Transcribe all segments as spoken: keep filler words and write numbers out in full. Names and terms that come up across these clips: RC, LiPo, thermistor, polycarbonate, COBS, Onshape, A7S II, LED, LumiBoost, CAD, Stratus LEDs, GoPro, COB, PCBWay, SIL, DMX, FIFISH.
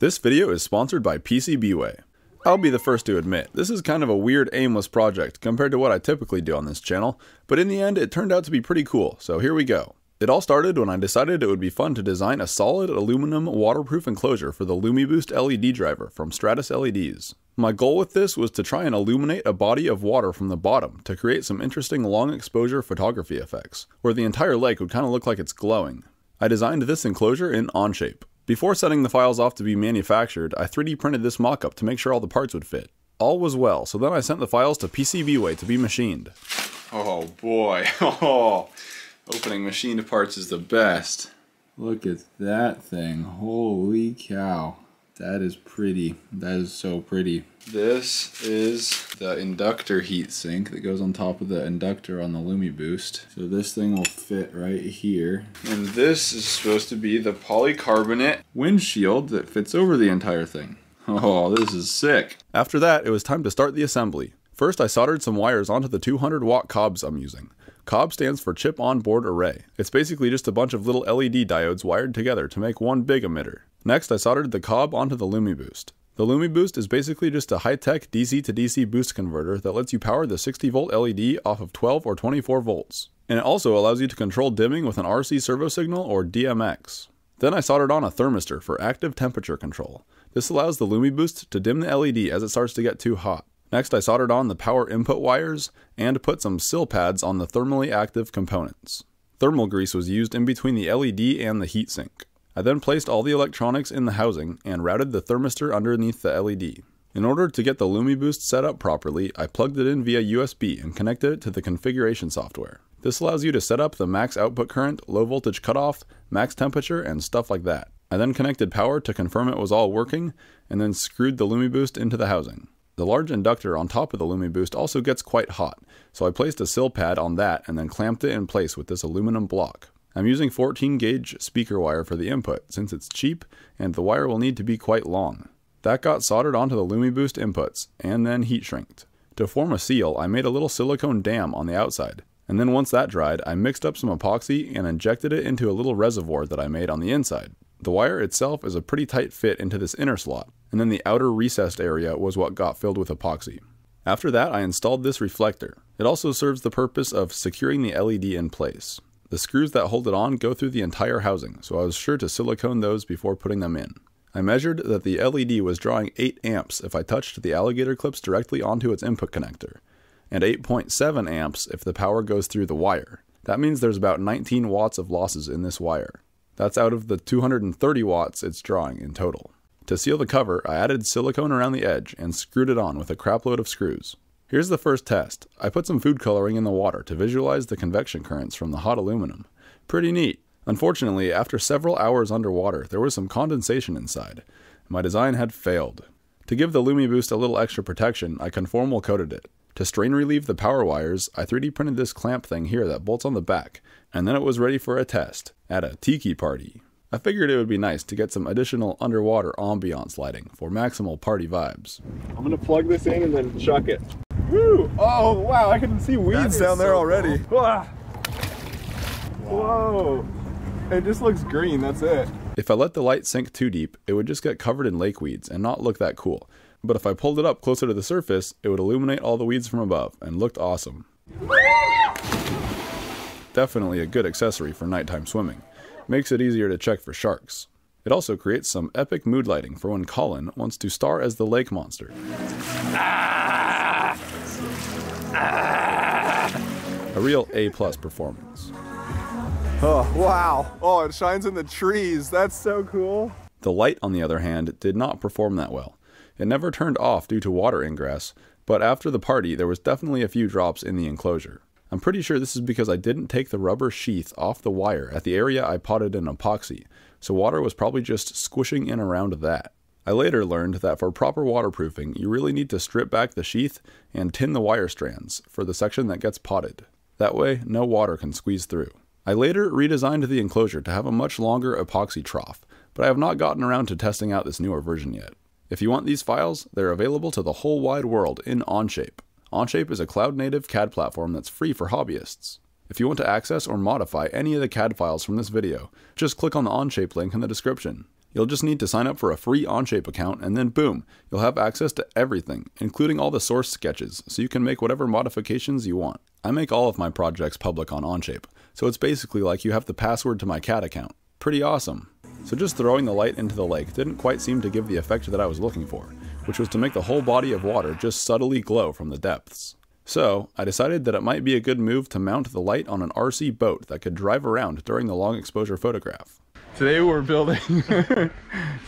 This video is sponsored by PCBWay. I'll be the first to admit, this is kind of a weird aimless project compared to what I typically do on this channel, but in the end it turned out to be pretty cool, so here we go. It all started when I decided it would be fun to design a solid aluminum waterproof enclosure for the LumiBoost L E D driver from Stratus L E Ds. My goal with this was to try and illuminate a body of water from the bottom to create some interesting long exposure photography effects, where the entire lake would kind of look like it's glowing. I designed this enclosure in Onshape. Before sending the files off to be manufactured, I three D printed this mock-up to make sure all the parts would fit. All was well, so then I sent the files to PCBWay to be machined. Oh boy, oh, opening machined parts is the best. Look at that thing, holy cow. That is pretty, that is so pretty. This is the inductor heat sink that goes on top of the inductor on the LumiBoost. So this thing will fit right here. And this is supposed to be the polycarbonate windshield that fits over the entire thing. Oh, this is sick. After that, it was time to start the assembly. First, I soldered some wires onto the two hundred watt COBS I'm using. COBS stands for Chip On Board Array. It's basically just a bunch of little L E D diodes wired together to make one big emitter. Next, I soldered the C O B onto the LumiBoost. The LumiBoost is basically just a high-tech D C to D C boost converter that lets you power the sixty volt L E D off of twelve or twenty-four volts. And it also allows you to control dimming with an R C servo signal or D M X. Then I soldered on a thermistor for active temperature control. This allows the LumiBoost to dim the L E D as it starts to get too hot. Next, I soldered on the power input wires and put some S I L pads on the thermally active components. Thermal grease was used in between the L E D and the heatsink. I then placed all the electronics in the housing and routed the thermistor underneath the L E D. In order to get the LumiBoost set up properly, I plugged it in via U S B and connected it to the configuration software. This allows you to set up the max output current, low voltage cutoff, max temperature, and stuff like that. I then connected power to confirm it was all working, and then screwed the LumiBoost into the housing. The large inductor on top of the LumiBoost also gets quite hot, so I placed a S I L pad on that and then clamped it in place with this aluminum block. I'm using fourteen gauge speaker wire for the input, since it's cheap and the wire will need to be quite long. That got soldered onto the LumiBoost inputs, and then heat shrinked. To form a seal, I made a little silicone dam on the outside, and then once that dried, I mixed up some epoxy and injected it into a little reservoir that I made on the inside. The wire itself is a pretty tight fit into this inner slot, and then the outer recessed area was what got filled with epoxy. After that, I installed this reflector. It also serves the purpose of securing the L E D in place. The screws that hold it on go through the entire housing, so I was sure to silicone those before putting them in. I measured that the L E D was drawing eight amps if I touched the alligator clips directly onto its input connector, and eight point seven amps if the power goes through the wire. That means there's about nineteen watts of losses in this wire. That's out of the two hundred thirty watts it's drawing in total. To seal the cover, I added silicone around the edge and screwed it on with a crapload of screws. Here's the first test. I put some food coloring in the water to visualize the convection currents from the hot aluminum. Pretty neat. Unfortunately, after several hours underwater, there was some condensation inside. My design had failed. To give the LumiBoost a little extra protection, I conformal coated it. To strain relieve the power wires, I three D printed this clamp thing here that bolts on the back, and then it was ready for a test at a tiki party. I figured it would be nice to get some additional underwater ambiance lighting for maximal party vibes. I'm gonna plug this in and then chuck it. Woo! Oh wow, I can see weeds down there so already. Wow. Whoa! It just looks green, that's it. If I let the light sink too deep, it would just get covered in lake weeds and not look that cool. But if I pulled it up closer to the surface, it would illuminate all the weeds from above and looked awesome. Definitely a good accessory for nighttime swimming. Makes it easier to check for sharks. It also creates some epic mood lighting for when Colin wants to star as the lake monster. Ah! Ah! A real A plus performance. Oh, wow. Oh, it shines in the trees. That's so cool. The light, on the other hand, did not perform that well. It never turned off due to water ingress, but after the party, there was definitely a few drops in the enclosure. I'm pretty sure this is because I didn't take the rubber sheath off the wire at the area I potted in epoxy, so water was probably just squishing in around that. I later learned that for proper waterproofing, you really need to strip back the sheath and tin the wire strands for the section that gets potted. That way, no water can squeeze through. I later redesigned the enclosure to have a much longer epoxy trough, but I have not gotten around to testing out this newer version yet. If you want these files, they're available to the whole wide world in Onshape. Onshape is a cloud-native C A D platform that's free for hobbyists. If you want to access or modify any of the C A D files from this video, just click on the Onshape link in the description. You'll just need to sign up for a free Onshape account, and then boom, you'll have access to everything, including all the source sketches, so you can make whatever modifications you want. I make all of my projects public on Onshape, so it's basically like you have the password to my C A D account. Pretty awesome. So just throwing the light into the lake didn't quite seem to give the effect that I was looking for, which was to make the whole body of water just subtly glow from the depths. So I decided that it might be a good move to mount the light on an R C boat that could drive around during the long exposure photograph. Today we're building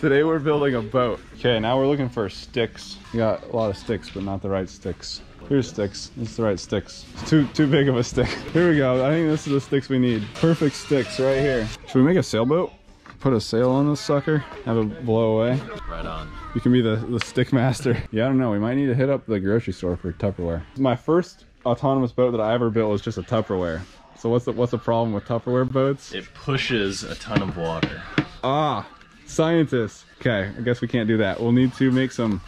Today we're building a boat. Okay, now we're looking for sticks. We got a lot of sticks, but not the right sticks. Here's sticks. This is the right sticks. It's too too big of a stick. Here we go. I think this is the sticks we need. Perfect sticks right here. Should we make a sailboat? Put a sail on this sucker, have it blow away. Right on. You can be the, the stick master. Yeah, I don't know. We might need to hit up the grocery store for Tupperware. My first autonomous boat that I ever built was just a Tupperware. So what's the, what's the problem with Tupperware boats? It pushes a ton of water. Ah, scientists. Okay, I guess we can't do that. We'll need to make some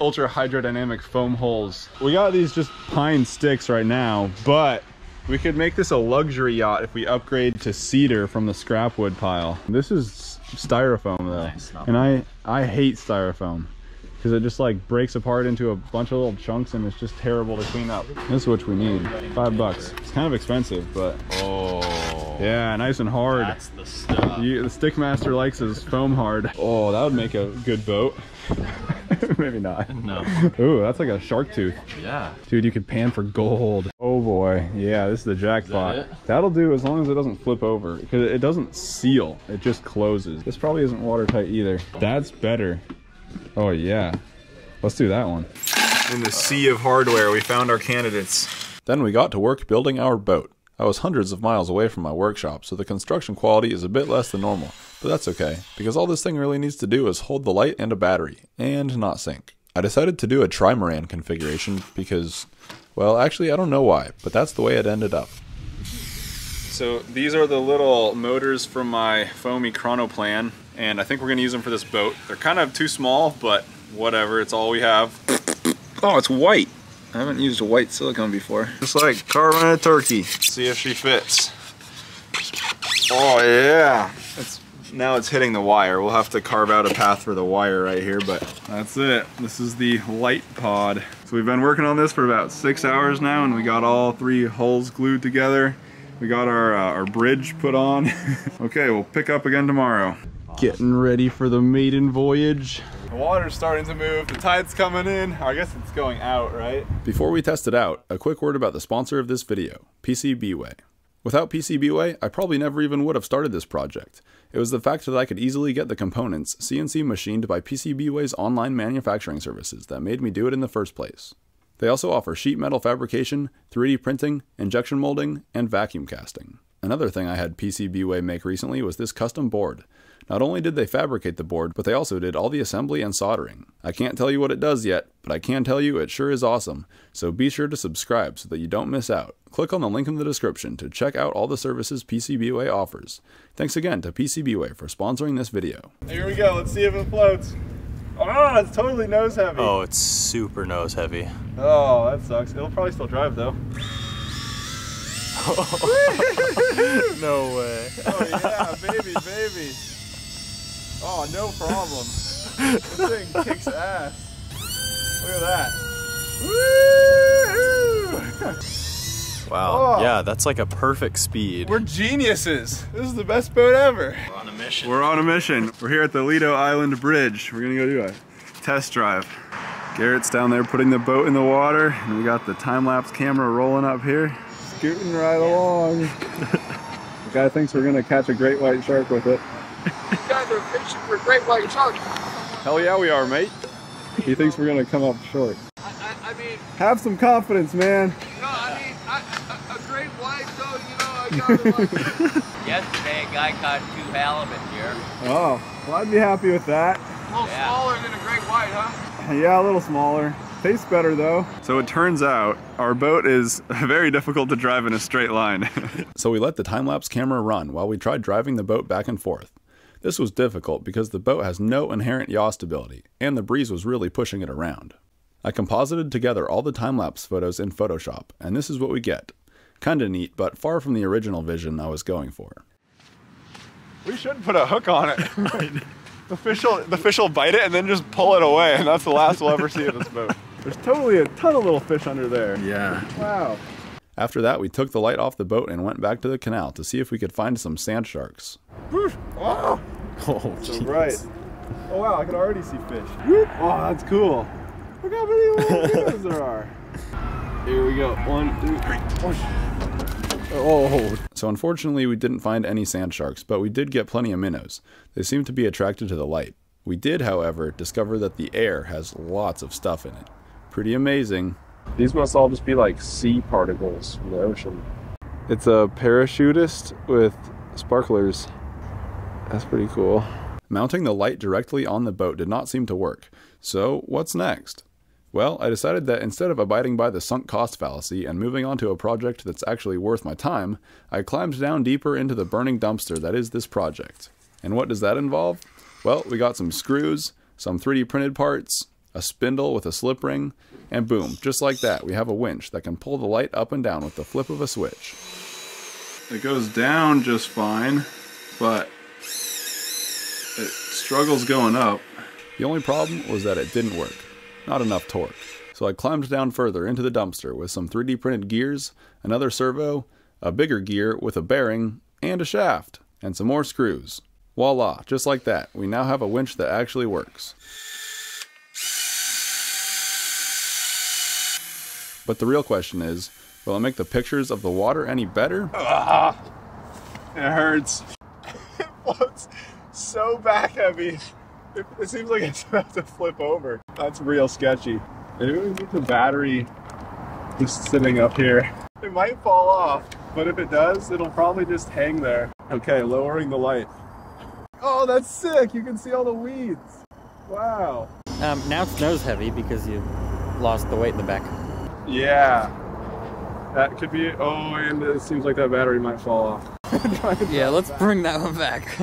ultra hydrodynamic foam holes. We got these just pine sticks right now, but we could make this a luxury yacht if we upgrade to cedar from the scrap wood pile. This is styrofoam though, nice, and I, I hate styrofoam. Because it just like breaks apart into a bunch of little chunks and it's just terrible to clean up. This is what we need. Five bucks. It's kind of expensive, but oh yeah, nice and hard. That's the stuff. You, the stick master likes his foam hard. Oh, that would make a good boat. Maybe not. No. Ooh, that's like a shark tooth. Yeah. Dude, you could pan for gold. Oh boy. Yeah, this is the jackpot. Is that That'll do as long as it doesn't flip over. Because it doesn't seal. It just closes. This probably isn't watertight either. That's better. Oh yeah, let's do that one. In the sea of hardware, we found our candidates. Then we got to work building our boat. I was hundreds of miles away from my workshop, so the construction quality is a bit less than normal, but that's okay, because all this thing really needs to do is hold the light and a battery, and not sink. I decided to do a trimaran configuration because, well, actually I don't know why, but that's the way it ended up. So these are the little motors from my foamy chronoplan, and I think we're gonna use them for this boat. They're kind of too small, but whatever, it's all we have. Oh, it's white. I haven't used a white silicone before. Just like carving a turkey. See if she fits. Oh yeah. It's, now it's hitting the wire. We'll have to carve out a path for the wire right here, but that's it. This is the light pod. So we've been working on this for about six hours now, and we got all three holes glued together. We got our, uh, our bridge put on. Okay, we'll pick up again tomorrow. Getting ready for the maiden voyage. The water's starting to move, the tide's coming in. I guess it's going out, right? Before we test it out, a quick word about the sponsor of this video, PCBWay. Without PCBWay, I probably never even would have started this project. It was the fact that I could easily get the components C N C machined by PCBWay's online manufacturing services that made me do it in the first place. They also offer sheet metal fabrication, three D printing, injection molding, and vacuum casting. Another thing I had PCBWay make recently was this custom board. Not only did they fabricate the board, but they also did all the assembly and soldering. I can't tell you what it does yet, but I can tell you it sure is awesome, so be sure to subscribe so that you don't miss out. Click on the link in the description to check out all the services PCBWay offers. Thanks again to PCBWay for sponsoring this video. Here we go, let's see if it floats. Oh, it's totally nose heavy. Oh, it's super nose heavy. Oh, that sucks. It'll probably still drive though. No way. Oh yeah, baby, baby. Oh, no problem. This thing kicks ass. Look at that. Woo! Wow, oh. Yeah, that's like a perfect speed. We're geniuses. This is the best boat ever. We're on a mission. We're on a mission. We're here at the Lido Island Bridge. We're gonna go do a test drive. Garrett's down there putting the boat in the water, and we got the time-lapse camera rolling up here. Scooting right along. The guy thinks we're gonna catch a great white shark with it. You guys are fishing for great white sharks. Hell yeah, we are, mate. He thinks we're gonna come up short. I, I, I mean... Have some confidence, man. No, I mean... I, a, a great white though, you know, I got like yesterday, a guy caught two halibut here. Oh, well, I'd be happy with that. A little yeah. smaller than a great white, huh? Yeah, a little smaller. Tastes better though. So it turns out our boat is very difficult to drive in a straight line. So we let the time-lapse camera run while we tried driving the boat back and forth. This was difficult because the boat has no inherent yaw stability, and the breeze was really pushing it around. I composited together all the time-lapse photos in Photoshop, and this is what we get. Kinda neat, but far from the original vision I was going for. We should put a hook on it. The fish will, the fish will bite it and then just pull it away, and that's the last we'll ever see of this boat. There's totally a ton of little fish under there. Yeah. Wow. After that, we took the light off the boat and went back to the canal to see if we could find some sand sharks. Oh, oh right. Oh, wow, I can already see fish. Oh, that's cool. Look how many videos there are. Here we go. One, two, three. Oh. So unfortunately, we didn't find any sand sharks, but we did get plenty of minnows. They seem to be attracted to the light. We did, however, discover that the air has lots of stuff in it. Pretty amazing. These must all just be like sea particles from the ocean. It's a parachutist with sparklers. That's pretty cool. Mounting the light directly on the boat did not seem to work. So what's next? Well, I decided that instead of abiding by the sunk cost fallacy and moving on to a project that's actually worth my time, I climbed down deeper into the burning dumpster that is this project. And what does that involve? Well, we got some screws, some three D printed parts, a spindle with a slip ring, and boom, just like that, we have a winch that can pull the light up and down with the flip of a switch. It goes down just fine, but it struggles going up. The only problem was that it didn't work. Not enough torque. So I climbed down further into the dumpster with some three D printed gears, another servo, a bigger gear with a bearing, and a shaft, and some more screws. Voila, just like that, we now have a winch that actually works. But the real question is, will it make the pictures of the water any better? Ugh, it hurts. It was so back heavy. It, it seems like it's about to flip over. That's real sketchy. Maybe we need the battery just sitting up here. It might fall off, but if it does, it'll probably just hang there. Okay, lowering the light. Oh, that's sick. You can see all the weeds. Wow. Um, now it's nose heavy because you lost the weight in the back. Yeah, that could be. Oh, and it seems like that battery might fall off. Yeah, let's back. Bring that one back.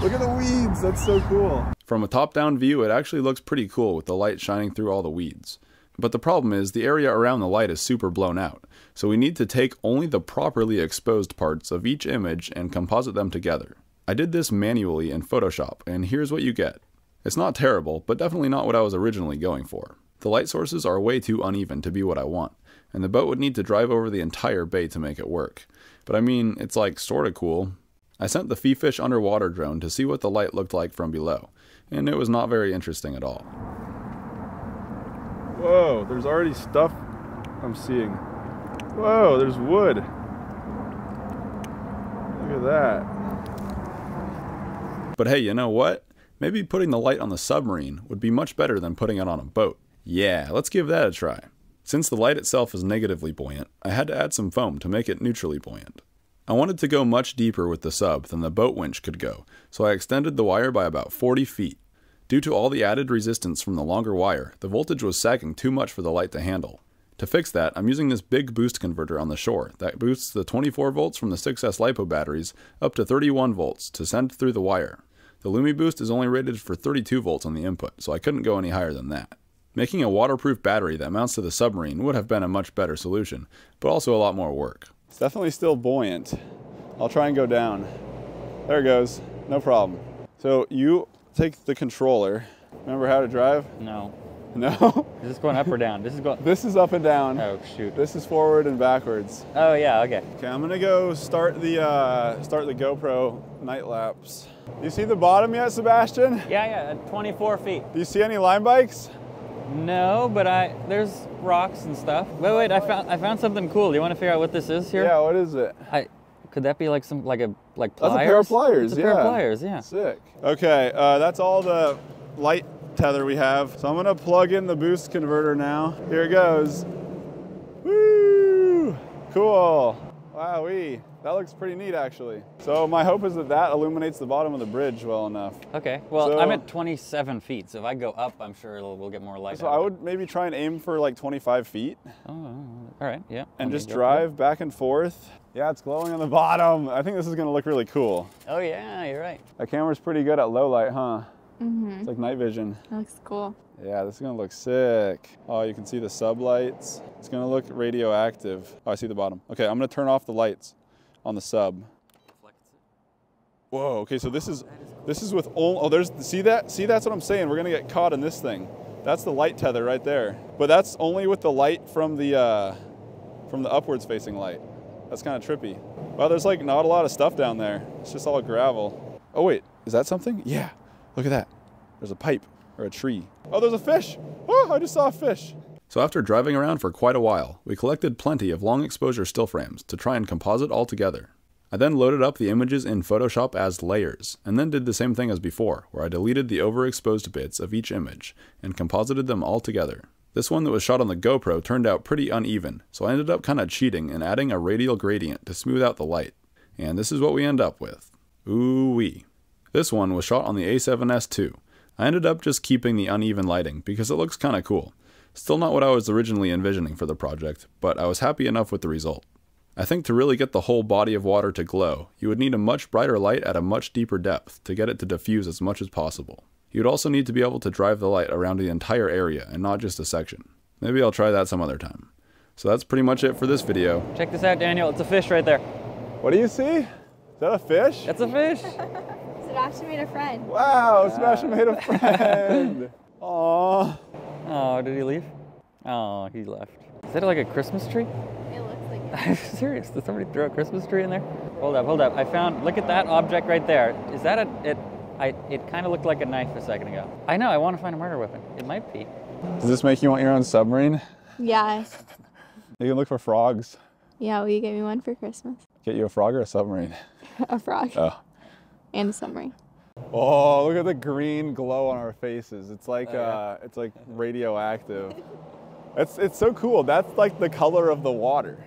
Look at the weeds, that's so cool. From a top-down view, it actually looks pretty cool with the light shining through all the weeds. But the problem is, the area around the light is super blown out, so we need to take only the properly exposed parts of each image and composite them together. I did this manually in Photoshop, and here's what you get. It's not terrible, but definitely not what I was originally going for. The light sources are way too uneven to be what I want, and the boat would need to drive over the entire bay to make it work. But I mean, it's like sorta cool. I sent the FIFISH underwater drone to see what the light looked like from below, and it was not very interesting at all. Whoa, there's already stuff I'm seeing. Whoa, there's wood. Look at that. But hey, you know what? Maybe putting the light on the submarine would be much better than putting it on a boat. Yeah, let's give that a try. Since the light itself is negatively buoyant, I had to add some foam to make it neutrally buoyant. I wanted to go much deeper with the sub than the boat winch could go, so I extended the wire by about forty feet. Due to all the added resistance from the longer wire, the voltage was sagging too much for the light to handle. To fix that, I'm using this big boost converter on the shore that boosts the twenty-four volts from the six S LiPo batteries up to thirty-one volts to send through the wire. The LumiBoost is only rated for thirty-two volts on the input, so I couldn't go any higher than that. Making a waterproof battery that mounts to the submarine would have been a much better solution, but also a lot more work. It's definitely still buoyant. I'll try and go down. There it goes, no problem. So you take the controller. Remember how to drive? No. No? Is this going up or down? This is going. This is up and down. Oh shoot. This is forward and backwards. Oh yeah, okay. Okay, I'm gonna go start the uh, start the GoPro night lapse. You see the bottom yet, Sebastian? Yeah, yeah, twenty-four feet. Do you see any line bikes? No, but I there's rocks and stuff. Wait, wait, I found I found something cool. Do you want to figure out what this is here? Yeah, what is it? I could that be like some like a like pliers? That's a pair of pliers. That's a yeah. pair of pliers. Yeah. Sick. Okay, uh, that's all the light tether we have. So I'm gonna plug in the boost converter now. Here it goes. Woo! Cool. Wowee. That looks pretty neat, actually. So my hope is that that illuminates the bottom of the bridge well enough. Okay, well, so I'm at twenty-seven feet, so if I go up, I'm sure it'll, we'll get more light. So I would maybe try and aim for like twenty-five feet. Oh, all right, yeah. And just drive back and forth. Yeah, it's glowing on the bottom. I think this is gonna look really cool. Oh yeah, you're right. That camera's pretty good at low light, huh? Mm-hmm. It's like night vision. That looks cool. Yeah, this is gonna look sick. Oh, you can see the sub lights. It's gonna look radioactive. Oh, I see the bottom. Okay, I'm gonna turn off the lights on the sub. Whoa, okay, so this is This is with all, oh, there's, see that? See, that's what I'm saying. We're gonna get caught in this thing. That's the light tether right there. But that's only with the light from the, uh, from the upwards facing light. That's kind of trippy. Wow, there's like not a lot of stuff down there. It's just all gravel. Oh wait, is that something? Yeah, look at that. There's a pipe or a tree. Oh, there's a fish. Oh, I just saw a fish. So after driving around for quite a while, we collected plenty of long exposure still frames to try and composite all together. I then loaded up the images in Photoshop as layers, and then did the same thing as before, where I deleted the overexposed bits of each image and composited them all together. This one that was shot on the GoPro turned out pretty uneven, so I ended up kind of cheating and adding a radial gradient to smooth out the light. And this is what we end up with. Ooh-wee. This one was shot on the A seven S two. I ended up just keeping the uneven lighting because it looks kind of cool. Still not what I was originally envisioning for the project, but I was happy enough with the result. I think to really get the whole body of water to glow, you would need a much brighter light at a much deeper depth to get it to diffuse as much as possible. You'd also need to be able to drive the light around the entire area and not just a section. Maybe I'll try that some other time. So that's pretty much it for this video. Check this out, Daniel, it's a fish right there. What do you see? Is that a fish? That's a fish. Sebastian made a friend. Wow, Sebastian made a friend. Aww. Oh, did he leave? Oh, he left. Is that like a Christmas tree? It looks like it. I'm serious, did somebody throw a Christmas tree in there? Hold up, hold up, I found, look at that object right there. Is that a, it, I, it kind of looked like a knife a second ago. I know, I want to find a murder weapon. It might be. Does this make you want your own submarine? Yeah. You can look for frogs. Yeah, will you get me one for Christmas? Get you a frog or a submarine? A frog. Oh. And a submarine. Oh, look at the green glow on our faces. It's like, oh, yeah. uh, it's like radioactive. it's, it's so cool. That's like the color of the water.